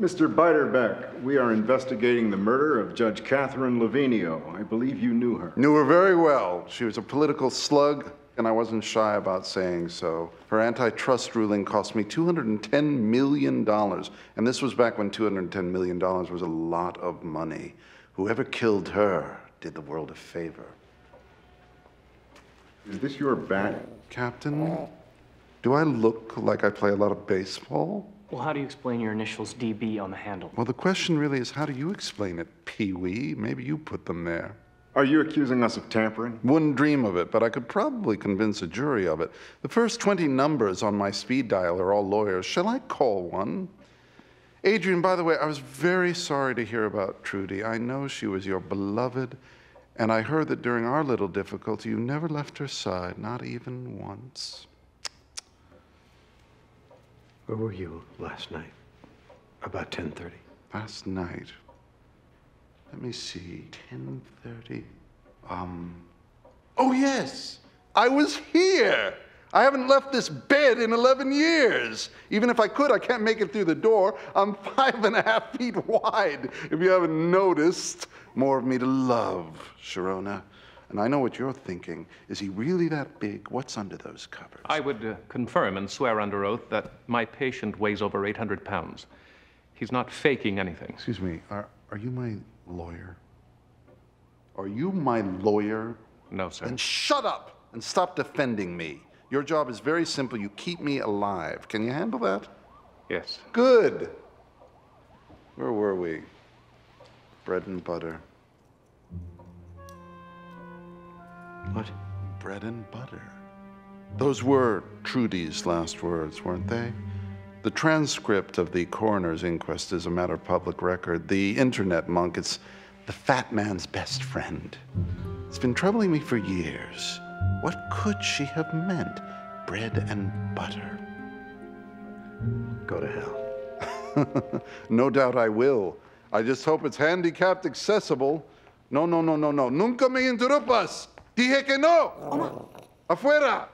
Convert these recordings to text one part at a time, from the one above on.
Mr. Biederbeck, we are investigating the murder of Judge Catherine Lavinio. I believe you knew her. Knew her very well. She was a political slug, and I wasn't shy about saying so. Her antitrust ruling cost me $210 million, and this was back when $210 million was a lot of money. Whoever killed her did the world a favor. Is this your bat? Captain, do I look like I play a lot of baseball? Well, how do you explain your initials DB on the handle? Well, the question really is, how do you explain it, Pee-wee? Maybe you put them there. Are you accusing us of tampering? Wouldn't dream of it, but I could probably convince a jury of it. The first 20 numbers on my speed dial are all lawyers. Shall I call one? Adrian, by the way, I was very sorry to hear about Trudy. I know she was your beloved, and I heard that during our little difficulty, you never left her side, not even once. Where were you last night? About 10:30. Last night? Let me see, 10:30. Oh yes, I was here. I haven't left this bed in 11 years. Even if I could, I can't make it through the door. I'm 5.5 feet wide, if you haven't noticed. More of me to love, Sharona. And I know what you're thinking. Is he really that big? What's under those covers? I would confirm and swear under oath that my patient weighs over 800 pounds. He's not faking anything. Excuse me, are you my lawyer? Are you my lawyer? No, sir. Then shut up and stop defending me. Your job is very simple. You keep me alive. Can you handle that? Yes. Good. Where were we? Bread and butter. What? Bread and butter. Those were Trudy's last words, weren't they? The transcript of the coroner's inquest is a matter of public record. The internet, Monk, it's the fat man's best friend. It's been troubling me for years. What could she have meant? Bread and butter. Go to hell. No doubt I will. I just hope it's handicapped accessible. No, no, no, no, no. Nunca me interrumpas. Dije que no! Oh. Afuera!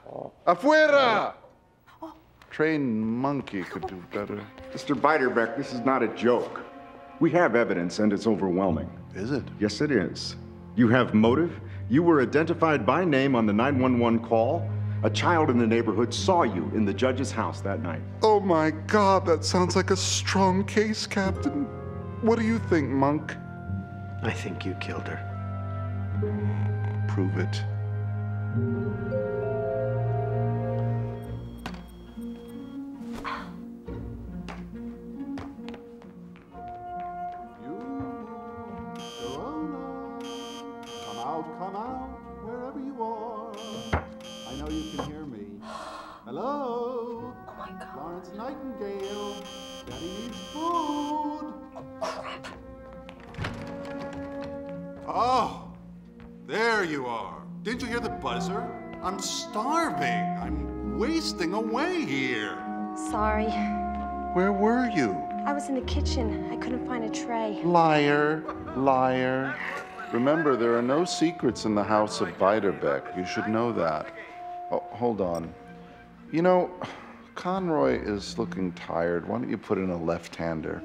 Afuera! Oh. Trained monkey could do better. Mr. Biederbeck, this is not a joke. We have evidence, and it's overwhelming. Is it? Yes, it is. You have motive. You were identified by name on the 911 call. A child in the neighborhood saw you in the judge's house that night. Oh, my God, that sounds like a strong case, Captain. What do you think, Monk? I think you killed her. Prove it. Come out, wherever you are. I know you can hear me. Hello? Oh my God. Florence Nightingale. Daddy needs food. Oh! There you are. Didn't you hear the buzzer? I'm starving. I'm wasting away here. Sorry. Where were you? I was in the kitchen. I couldn't find a tray. Liar, liar. Remember, there are no secrets in the house of Biederbeck. You should know that. Oh, hold on. You know, Conroy is looking tired. Why don't you put in a left-hander?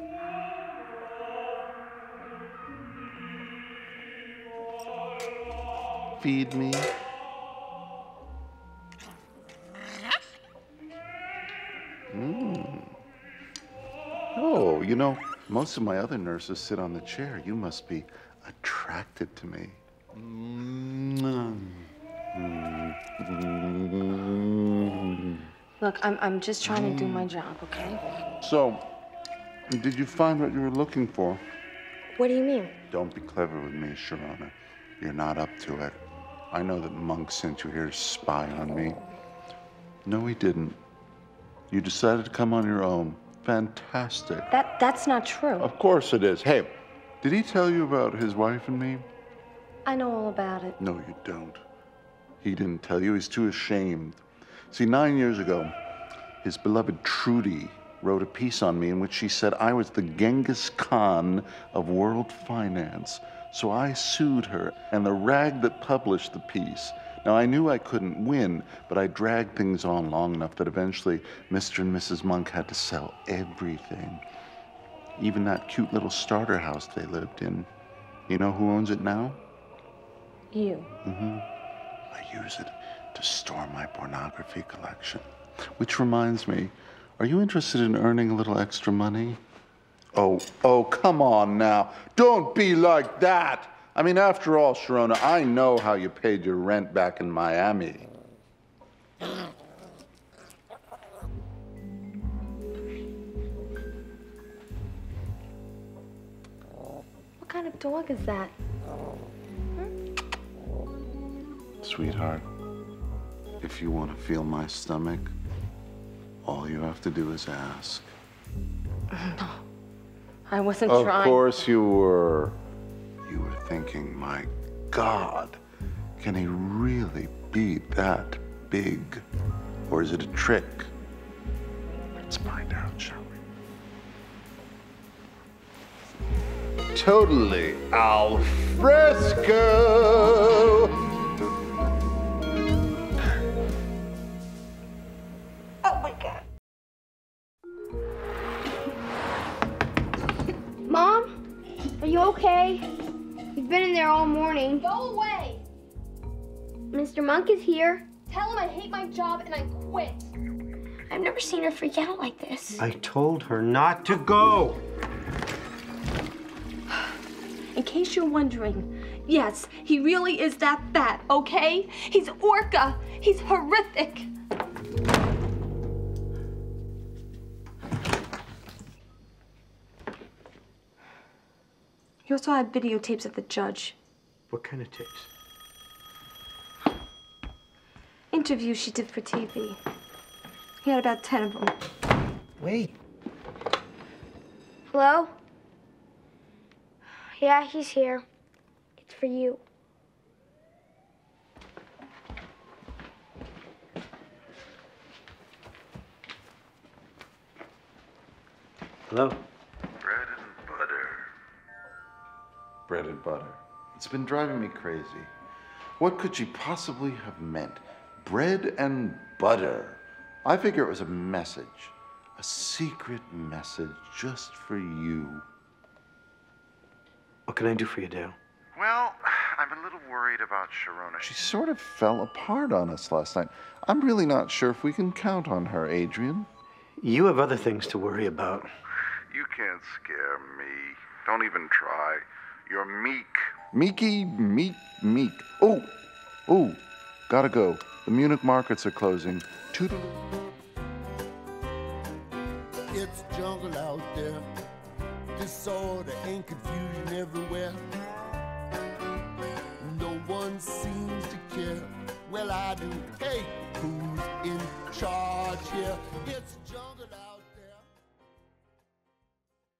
Feed me. Mm. Oh, you know, most of my other nurses sit on the chair. You must be attracted to me. Look, I'm just trying to do my job, okay? So, did you find what you were looking for? What do you mean? Don't be clever with me, Sharona. You're not up to it. I know that Monk sent you here to spy on me. No, he didn't. You decided to come on your own. Fantastic. That's not true. Of course it is. Hey, did he tell you about his wife and me? I know all about it. No, you don't. He didn't tell you. He's too ashamed. See, 9 years ago, his beloved Trudy wrote a piece on me in which she said I was the Genghis Khan of world finance. So I sued her and the rag that published the piece. Now, I knew I couldn't win, but I dragged things on long enough that eventually Mr. and Mrs. Monk had to sell everything. Even that cute little starter house they lived in. You know who owns it now? You. Mm-hmm. I use it to store my pornography collection. Which reminds me, are you interested in earning a little extra money? Oh, come on now. Don't be like that. I mean, after all, Sharona, I know how you paid your rent back in Miami. What kind of dog is that? Sweetheart, if you want to feel my stomach, all you have to do is ask. No, I wasn't trying. Of course you were. You were thinking, my God, can he really be that big? Or is it a trick? Let's find out, shall we? Totally al fresco. Okay, you've been in there all morning. Go away! Mr. Monk is here. Tell him I hate my job and I quit. I've never seen her freak out like this. I told her not to go. In case you're wondering, yes, he really is that fat, okay? He's Orca. He's horrific. You also had videotapes of the judge. What kind of tapes? Interviews she did for TV. He had about 10 of them. Wait. Hello? Yeah, he's here. It's for you. Hello? Bread and butter. It's been driving me crazy. What could she possibly have meant? Bread and butter. I figure it was a message, a secret message just for you. What can I do for you, Dale? Well, I'm a little worried about Sharona. She sort of fell apart on us last night. I'm really not sure if we can count on her, Adrian. You have other things to worry about. You can't scare me. Don't even try. You're meek. Meeky, meek. Oh, gotta go. The Munich markets are closing. Toodle. It's jungle out there. Disorder and confusion everywhere. No one seems to care. Well, I do. Hey, who's in charge here? It's jungle out there.